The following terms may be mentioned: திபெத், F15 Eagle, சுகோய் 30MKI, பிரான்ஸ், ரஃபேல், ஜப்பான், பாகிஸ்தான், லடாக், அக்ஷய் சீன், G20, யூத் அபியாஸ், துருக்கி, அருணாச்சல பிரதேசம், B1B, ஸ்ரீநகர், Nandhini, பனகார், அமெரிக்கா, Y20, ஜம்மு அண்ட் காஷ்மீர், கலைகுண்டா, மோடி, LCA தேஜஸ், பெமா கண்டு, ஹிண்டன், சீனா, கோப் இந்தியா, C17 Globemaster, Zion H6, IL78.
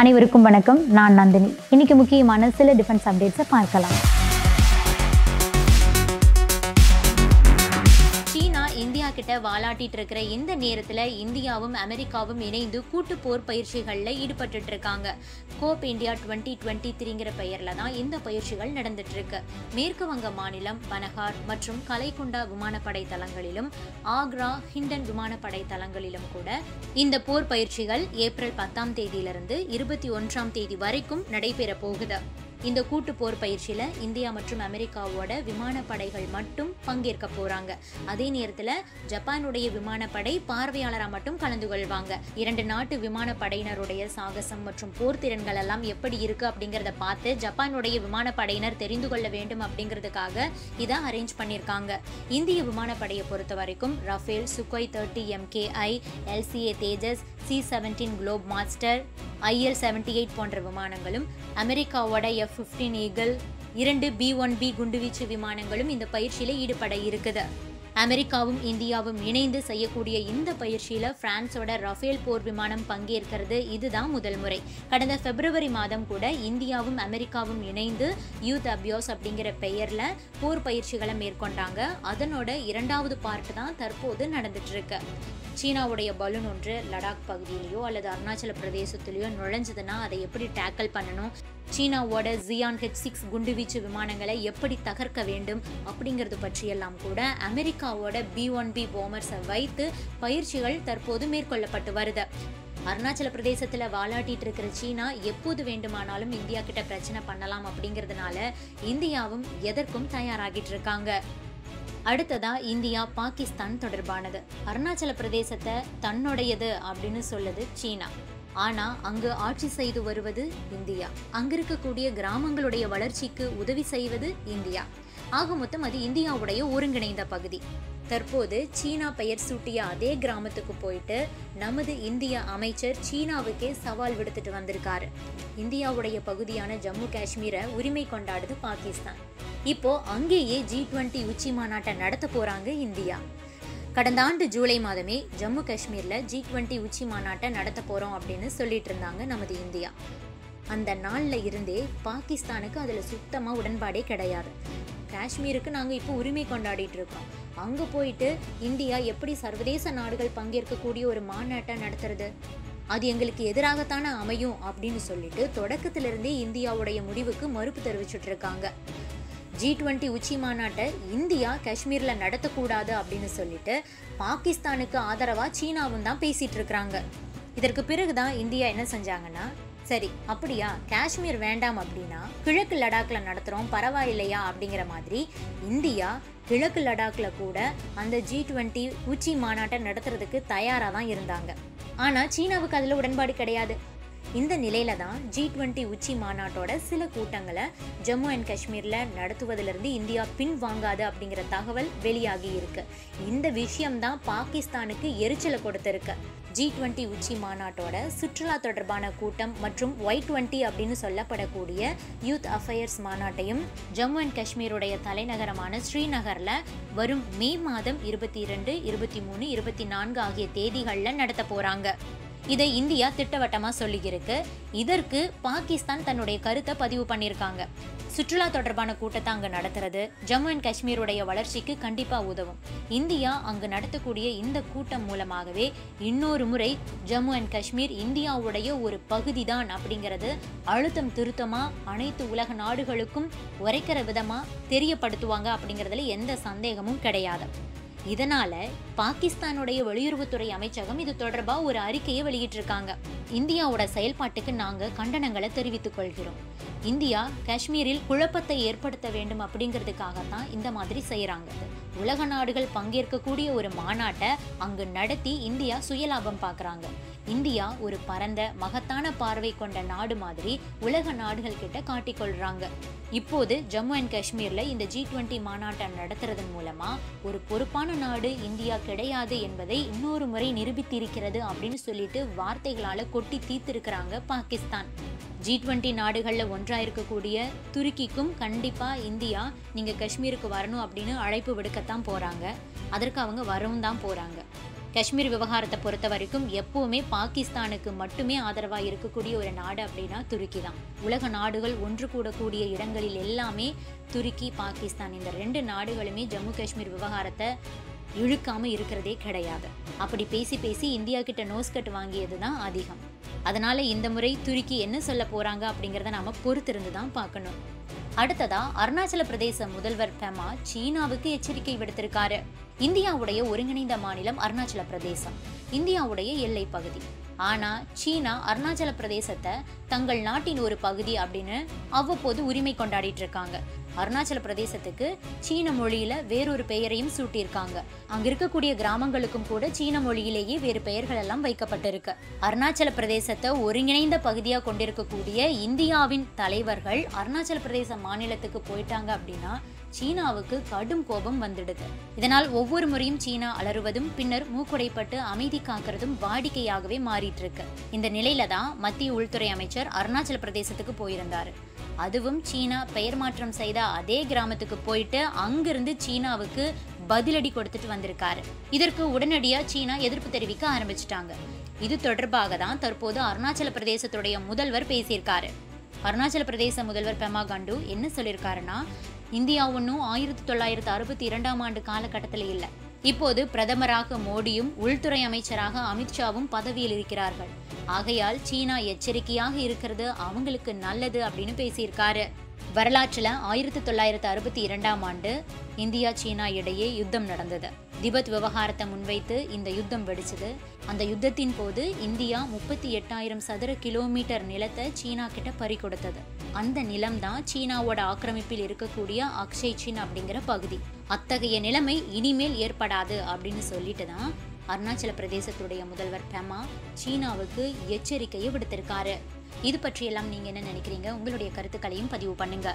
அனைவருக்கும் வணக்கம். நான் நந்தினி. இன்னைக்கு முக்கியமான சில டிஃபென்ஸ் அப்டேட்ஸை பார்க்கலாம். சீனா இந்தியா கிட்ட வாளாட்டிட்டு இருக்கிற இந்த நேரத்துல இந்தியாவும் அமெரிக்காவும் இணைந்து கூட்டு போர் பயிற்சிகள்ல ஈடுபட்டு இருக்காங்க. கோப் இந்தியா 2023ங்கிற பெயர்ல தான் இந்த பயிற்சிகள் நடந்துட்டு இருக்கு. மேற்கு வங்க மாநிலம் பனகார் மற்றும் கலைகுண்டா விமானப்படை தளங்களிலும் ஆக்ரா ஹிண்டன் விமானப்படை தளங்களிலும் கூட இந்த போர் பயிற்சிகள் ஏப்ரல் 10ஆம் தேதியிலிருந்து 21ஆம் தேதி வரைக்கும் நடைபெற போகுது. இந்த கூட்டு போர் பயிற்சியில இந்தியா மற்றும் அமெரிக்காவோட விமானப்படைகள் மட்டும் பங்கேற்க போறாங்க. அதே நேரத்துல ஜப்பானுடைய விமானப்படை பார்வையாளரா மட்டும் கலந்து கொள்வாங்க. இரண்டு நாட்டு விமானப்படையினருடைய சாகசம் மற்றும் போர் திறன்கள் எல்லாம் எப்படி இருக்கு அப்படிங்கறத பார்த்து ஜப்பானுடைய விமானப்படையினர் தெரிந்து கொள்ள வேண்டும் அப்படிங்கிறதுக்காக இதை அரேஞ்ச் பண்ணியிருக்காங்க. இந்திய விமானப்படையை பொறுத்த வரைக்கும் ரஃபேல், சுகோய் 30MKI, LCA தேஜஸ், C17 Globemaster, IL78 போன்ற விமானங்களும் அமெரிக்காவோட F15 Eagle, 2 B1B குண்டுவீச்சு விமானங்களும் இந்த பயிற்சியில ஈடுபட இருக்குது. அமெரிக்காவும் இந்தியாவும் இணைந்து செய்யக்கூடிய இந்த பயிற்சியில பிரான்ஸோட ரஃபேல் போர் விமானம் பங்கேற்கிறது இதுதான் முதல் முறை. கடந்த February மாதம் கூட இந்தியாவும் அமெரிக்காவும் இணைந்து யூத் அபியாஸ் அப்படிங்கிற பெயர்ல போர் பயிற்சிகளை மேற்கொண்டாங்க. அதனோட இரண்டாவது பார்ட் தான் தற்போது நடந்துட்டு இருக்கு. சீனாவுடைய பலூன் ஒன்று லடாக் பகுதியிலையோ அல்லது அருணாச்சல பிரதேசத்திலேயோ நுழைஞ்சதுன்னா அதை எப்படி டேக்கிள் பண்ணணும், சீனாவோட Zion H6 குண்டுவீச்சு விமானங்களை எப்படி தகர்க்க வேண்டும் அப்படிங்கிறது பற்றியெல்லாம் கூட அமெரிக்காவோட B1B போமர்ஸை வைத்து பயிற்சிகள் தற்போது மேற்கொள்ளப்பட்டு வருது. அருணாச்சல பிரதேசத்தில் வாளாட்டிட்டு இருக்கிற சீனா எப்போது வேண்டுமானாலும் இந்தியா கிட்ட பிரச்சனை பண்ணலாம் அப்படிங்கிறதுனால இந்தியாவும் எதற்கும் தயாராகிட்டு இருக்காங்க. அடுத்ததா இந்தியா பாகிஸ்தான் தொடர்பானது. அருணாச்சல பிரதேசத்தை தன்னுடையது அப்படின்னு சொல்லுது சீனா, ஆனா அங்கு ஆட்சி செய்து வருவது இந்தியா, அங்கிருக்கக்கூடிய கிராமங்களுடைய வளர்ச்சிக்கு உதவி செய்வது இந்தியா. ஆக மொத்தம் அது இந்தியாவுடைய ஒருங்கிணைந்த பகுதி. தற்போது சீனா பெயர் சூட்டிய அதே கிராமத்துக்கு போயிட்டு நமது இந்திய அமைச்சர் சீனாவுக்கே சவால் விடுத்துட்டு வந்திருக்காரு. இந்தியாவுடைய பகுதியான ஜம்மு காஷ்மீரை உரிமை கொண்டாடுது பாகிஸ்தான். இப்போ அங்கேயே G20 உச்சி மாநாட்டை நடத்த போறாங்க இந்தியா. கடந்த ஆண்டு ஜூலை மாதமே ஜம்மு காஷ்மீர்ல G20 உச்சி மாநாட்டை நடத்த போறோம் அப்படின்னு சொல்லிட்டு இருந்தாங்க நமது இந்தியா. அந்த நாள்ல இருந்தே பாகிஸ்தானுக்கு அதுல சுத்தமா உடன்பாடே கிடையாது. காஷ்மீருக்கு நாங்கள் இப்போ உரிமை கொண்டாடிட்டு இருக்கோம், அங்கே போயிட்டு இந்தியா எப்படி சர்வதேச நாடுகள் பங்கேற்கக்கூடிய ஒரு மாநாட்டை நடத்துறது, அது எங்களுக்கு எதிராகத்தானே அமையும் அப்படின்னு சொல்லிட்டு தொடக்கத்திலிருந்தே இந்தியாவுடைய முடிவுக்கு மறுப்பு தெரிவிச்சுட்டு இருக்காங்க. G20 உச்சி மாநாட்டை இந்தியா காஷ்மீரில் நடத்தக்கூடாது அப்படின்னு சொல்லிட்டு பாகிஸ்தானுக்கு ஆதரவாக சீனாவும் தான் பேசிகிட்டு இருக்கிறாங்க. இதற்கு பிறகுதான் இந்தியா என்ன செஞ்சாங்கன்னா, சரி அப்படியா காஷ்மீர் வேண்டாம் அப்படின்னா கிழக்கு லடாக்கில் நடத்துகிறோம் பரவாயில்லையா அப்படிங்கிற மாதிரி இந்தியா கிழக்கு லடாக்கில் கூட அந்த G20 உச்சி மாநாட்டை நடத்துறதுக்கு தயாராக தான் இருந்தாங்க. ஆனால் சீனாவுக்கு அதில் உடன்பாடு கிடையாது. இந்த நிலையில தான் G20 உச்சி மாநாட்டோட சில கூட்டங்களை ஜம்மு அண்ட் காஷ்மீர்ல நடத்துவதிலிருந்து இந்தியா பின்வாங்காது அப்படிங்கிற தகவல் வெளியாகி இருக்கு. இந்த விஷயம்தான் பாகிஸ்தானுக்கு எரிச்சலை கொடுத்திருக்கு. G20 உச்சி மாநாட்டோட சுற்றுலா தொடர்பான கூட்டம் மற்றும் Y20 அப்படின்னு சொல்லப்படக்கூடிய யூத் அஃபயர்ஸ் மாநாட்டையும் ஜம்மு அண்ட் காஷ்மீருடைய தலைநகரமான ஸ்ரீநகர்ல வரும் மே மாதம் 22, 23, 24 ஆகிய தேதிகளில் நடத்த போறாங்க. இதை இந்தியா திட்டவட்டமாக சொல்லியிருக்கு. இதற்கு பாகிஸ்தான் தன்னுடைய கருத்தை பதிவு பண்ணியிருக்காங்க. சுற்றுலா தொடர்பான கூட்டத்தை அங்கே நடத்துறது ஜம்மு அண்ட் காஷ்மீருடைய வளர்ச்சிக்கு கண்டிப்பாக உதவும். இந்தியா அங்கு நடத்தக்கூடிய இந்த கூட்டம் மூலமாகவே இன்னொரு முறை ஜம்மு அண்ட் காஷ்மீர் இந்தியாவுடைய ஒரு பகுதி தான் அப்படிங்கிறது அழுத்தம் திருத்தமாக அனைத்து உலக நாடுகளுக்கும் உரைக்கிற விதமாக தெரியப்படுத்துவாங்க அப்படிங்கிறதுல எந்த சந்தேகமும் கிடையாது. இதனால பாகிஸ்தானுடைய வெளியுறவுத்துறை அமைச்சகம் இது தொடர்பாக ஒரு அறிக்கையை வெளியிட்டிருக்காங்க. இந்தியாவோட செயல்பாட்டுக்கு நாங்கள் கண்டனங்களை தெரிவித்துக் கொள்கிறோம், இந்தியா காஷ்மீரில் குழப்பத்தை ஏற்படுத்த வேண்டும் அப்படிங்கிறதுக்காக தான் இந்த மாதிரி செய்கிறாங்க, உலக நாடுகள் பங்கேற்கக்கூடிய ஒரு மாநாட்டை அங்கு நடத்தி இந்தியா சுயலாபம் பார்க்குறாங்க, இந்தியா ஒரு பரந்த மகத்தான பார்வை கொண்ட நாடு மாதிரி உலக நாடுகள் கிட்ட காட்டிக்கொள்றாங்க, இப்போது ஜம்மு அண்ட் காஷ்மீர்ல இந்த G20 மாநாட்டை நடத்துறதன் மூலமா ஒரு பொறுப்பான நாடு இந்தியா கிடையாது என்பதை இன்னொரு முறை நிரூபித்திருக்கிறது அப்படின்னு சொல்லிட்டு வார்த்தைகளால கொட்டி தீர்த்திருக்கிறாங்க பாகிஸ்தான். G20 நாடுகளில் ஒன்றாக இருக்கக்கூடிய துருக்கிக்கும் கண்டிப்பாக இந்தியா நீங்கள் காஷ்மீருக்கு வரணும் அப்படின்னு அழைப்பு விடுக்கத்தான் போகிறாங்க, அதற்கு அவங்க வரவும் தான் போகிறாங்க. காஷ்மீர் விவகாரத்தை பொறுத்த வரைக்கும் எப்பவுமே பாகிஸ்தானுக்கு மட்டுமே ஆதரவா இருக்கக்கூடிய ஒரு நாடு அப்படினா துருக்கி தான். உலக நாடுகள் ஒன்று கூடக்கூடிய இடங்களில் எல்லாமே துருக்கி, பாகிஸ்தான் இந்த ரெண்டு நாடுகளுமே ஜம்மு காஷ்மீர் விவகாரத்தை இழுக்காம இருக்கிறதே கிடையாது. அப்படி பேசி பேசி இந்தியா கிட்ட நோஸ் கட் வாங்கியது தான் அதிகம். அதனால இந்த முறை துருக்கி என்ன சொல்ல போறாங்க அப்படிங்கறத நாம பொறுத்திருந்து தான் பார்க்கணும். அடுத்ததா அருணாச்சல பிரதேச முதல்வர் பெமா சீனாவுக்கு எச்சரிக்கை விடுத்திருக்காரு. இந்தியாவுடைய ஒருங்கிணைந்த மாநிலம் அருணாச்சல பிரதேசம், இந்தியாவுடைய எல்லை பகுதி. ஆனா சீனா அருணாச்சல பிரதேசத்தை தங்கள் நாட்டின் ஒரு பகுதி அப்படின்னு அவ்வப்போது உரிமை கொண்டாடிட்டு இருக்காங்க. அருணாச்சல பிரதேசத்துக்கு சீன மொழியில வேறொரு பெயரையும் சூட்டியிருக்காங்க. அங்க இருக்கக்கூடிய கிராமங்களுக்கும் கூட சீன மொழியிலேயே வேறு பெயர்கள் எல்லாம் வைக்கப்பட்டிருக்கு. அருணாச்சல பிரதேசத்தை ஒருங்கிணைந்த பகுதியா கொண்டிருக்கக்கூடிய இந்தியாவின் தலைவர்கள் அருணாச்சல பிரதேச மாநிலத்துக்கு போயிட்டாங்க அப்படின்னா சீனாவுக்கு கடும் கோபம் வந்துடுது. இதனால் ஒவ்வொரு முறையும் சீனா அலறுவதும் பின்னர் மூக்குடைப்பட்டு அமைதி காக்கிறதும் வாடிக்கையாகவே மாறிட்டு இருக்கு. இந்த நிலையில தான் மத்திய உள்துறை அமைச்சர் அருணாச்சல பிரதேசத்துக்கு போயிருந்தாரு. அதுவும் சீனா பெயர் மாற்றம் செய்த அதே கிராமத்துக்கு போயிட்டு அங்கிருந்து சீனாவுக்கு பதிலடி கொடுத்துட்டு வந்திருக்காரு. இதற்கு உடனடியா சீனா எதிர்ப்பு தெரிவிக்க ஆரம்பிச்சுட்டாங்க. இது தொடர்பாக தான் தற்போது அருணாச்சல பிரதேசத்துடைய முதல்வர் பேசியிருக்காரு. அருணாச்சல பிரதேச முதல்வர் பெமா கண்டு என்ன சொல்லியிருக்காருன்னா, இந்தியா ஒன்னும் 1962ஆம் ஆண்டு காலகட்டத்தில் இல்லை. இப்போது பிரதமராக மோடியும் உள்துறை அமைச்சராக அமித்ஷாவும் பதவியில் இருக்கிறார்கள். ஆகையால் சீனா எச்சரிக்கையாக இருக்கிறது அவங்களுக்கு நல்லது அப்படின்னு பேசியிருக்காரு. வரலாற்றுல 1962ஆம் ஆண்டு இந்தியா சீனா இடையே யுத்தம் நடந்தது. திபெத் விவகாரத்தை முன்வைத்து இந்த யுத்தம் வெடிச்சது. அந்த யுத்தத்தின் போது இந்தியா 38,000 சதுர கிலோமீட்டர் நிலத்தை சீனா கிட்ட பறி கொடுத்தது. அந்த நிலம்தான் சீனாவோட ஆக்கிரமிப்பில் இருக்கக்கூடிய அக்ஷய் சீன் அப்படிங்கிற பகுதி. அத்தகைய நிலைமை இனிமேல் ஏற்படாது அப்படின்னு சொல்லிட்டு தான் அருணாச்சல பிரதேசத்துடைய முதல்வர் பெமா சீனாவுக்கு எச்சரிக்கையை விடுத்திருக்காரு. இது பற்றியெல்லாம் நீங்க என்ன நினைக்கிறீங்க? உங்களுடைய கருத்துக்களையும் பதிவு பண்ணுங்க.